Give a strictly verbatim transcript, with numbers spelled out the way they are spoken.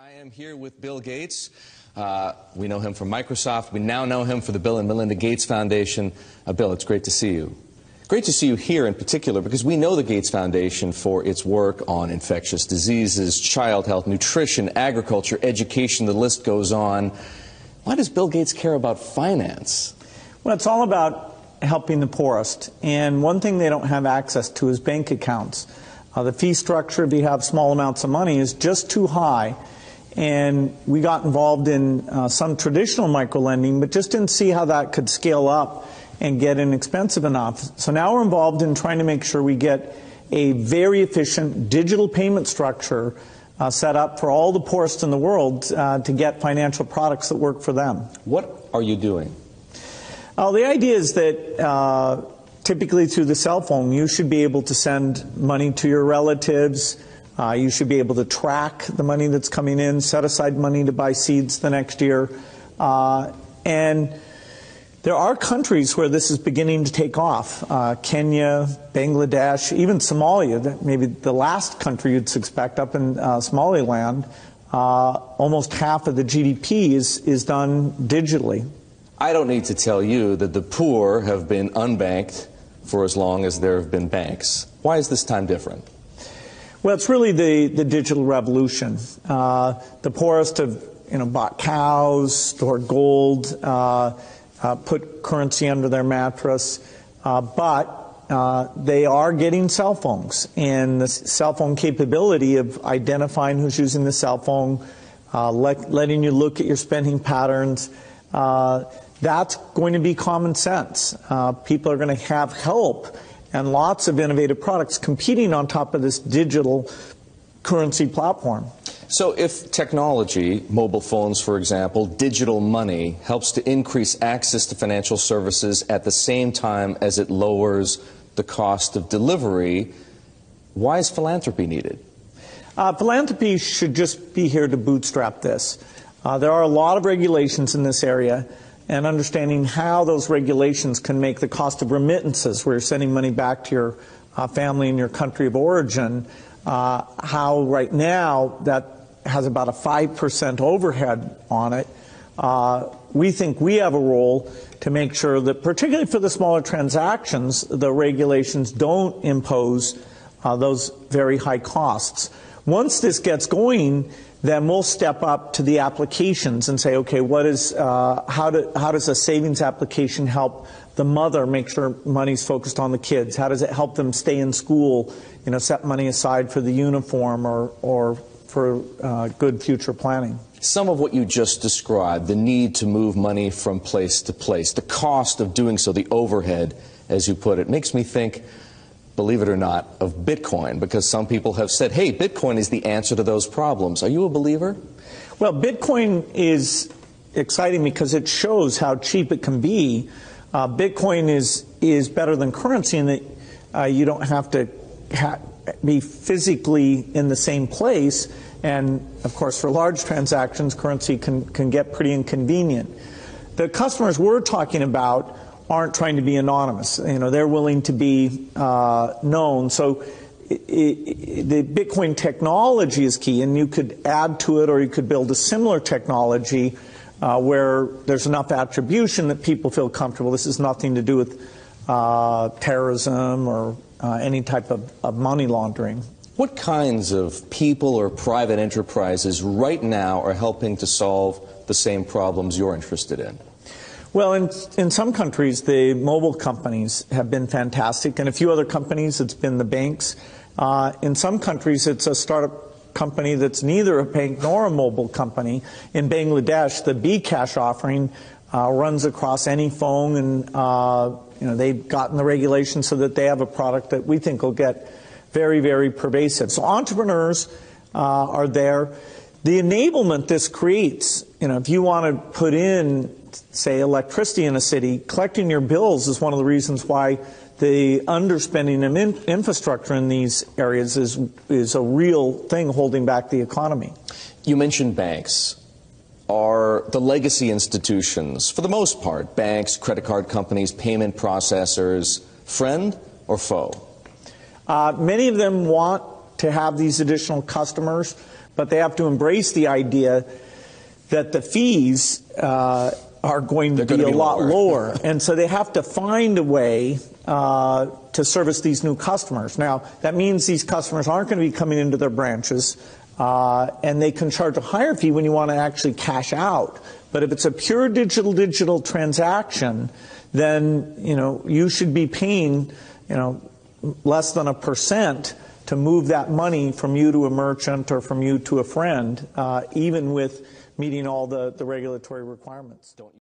I am here with Bill Gates. Uh, we know him from Microsoft. We now know him for the Bill and Melinda Gates Foundation. Uh, Bill, it's great to see you. Great to see you here in particular because we know the Gates Foundation for its work on infectious diseases, child health, nutrition, agriculture, education, the list goes on. Why does Bill Gates care about finance? Well, it's all about helping the poorest. And one thing they don't have access to is bank accounts. Uh, the fee structure, if you have small amounts of money, is just too high. And we got involved in uh, some traditional microlending, but just didn't see how that could scale up and get inexpensive enough. So now we're involved in trying to make sure we get a very efficient digital payment structure uh, set up for all the poorest in the world uh, to get financial products that work for them. What are you doing? Uh, the idea is that uh, typically through the cell phone, you should be able to send money to your relatives. Uh, you should be able to track the money that's coming in, set aside money to buy seeds the next year. Uh, and there are countries where this is beginning to take off. Uh, Kenya, Bangladesh, even Somalia, maybe the last country you'd suspect up in uh, Somaliland, uh, almost half of the G D P is, is done digitally. I don't need to tell you that the poor have been unbanked for as long as there have been banks. Why is this time different? Well, it's really the, the digital revolution. Uh, the poorest have you know, bought cows, stored gold, uh, uh, put currency under their mattress, uh, but uh, they are getting cell phones. And the cell phone capability of identifying who's using the cell phone, uh, let, letting you look at your spending patterns, uh, that's going to be common sense. Uh, people are going to have help and lots of innovative products competing on top of this digital currency platform. So if technology, mobile phones for example, digital money, helps to increase access to financial services at the same time as it lowers the cost of delivery, why is philanthropy needed? Uh, philanthropy should just be here to bootstrap this. Uh, there are a lot of regulations in this area, and understanding how those regulations can make the cost of remittances, where you're sending money back to your uh, family in your country of origin, uh, how right now that has about a five percent overhead on it. Uh, we think we have a role to make sure that, particularly for the smaller transactions, the regulations don't impose uh, those very high costs. Once this gets going, then we'll step up to the applications and say, okay, what is, uh, how, do, how does a savings application help the mother make sure money's focused on the kids? How does it help them stay in school, you know, set money aside for the uniform or, or for uh, good future planning? Some of what you just described, the need to move money from place to place, the cost of doing so, the overhead, as you put it, makes me think, believe it or not, of Bitcoin, because some people have said, hey, Bitcoin is the answer to those problems. Are you a believer? Well, Bitcoin is exciting because it shows how cheap it can be. Uh, Bitcoin is, is better than currency in that uh, you don't have to ha be physically in the same place. And, of course, for large transactions, currency can, can get pretty inconvenient. The customers we're talking about aren't trying to be anonymous. You know, they're willing to be uh, known. So it, it, the Bitcoin technology is key, and you could add to it or you could build a similar technology uh, where there's enough attribution that people feel comfortable. This is nothing to do with uh, terrorism or uh, any type of, of money laundering. What kinds of people or private enterprises right now are helping to solve the same problems you're interested in? Well, in, in some countries, the mobile companies have been fantastic. In a few other companies, it's been the banks. Uh, in some countries, it's a startup company that's neither a bank nor a mobile company. In Bangladesh, the B cash offering uh, runs across any phone, and uh, you know, they've gotten the regulations so that they have a product that we think will get very, very pervasive. So entrepreneurs uh, are there. The enablement this creates, you know, if you want to put in, say, electricity in a city, collecting your bills is one of the reasons why the underspending of in infrastructure in these areas is, is a real thing holding back the economy. You mentioned banks. Are the legacy institutions, for the most part, banks, credit card companies, payment processors, friend or foe? Uh, many of them want to have these additional customers. but they have to embrace the idea that the fees uh, are going to be, going to be a lot lower. lower. And so they have to find a way uh, to service these new customers. Now, that means these customers aren't going to be coming into their branches, uh, and they can charge a higher fee when you want to actually cash out. But if it's a pure digital digital transaction, then you know you should be paying you know less than a percent to move that money from you to a merchant or from you to a friend, uh, even with meeting all the, the regulatory requirements. Don't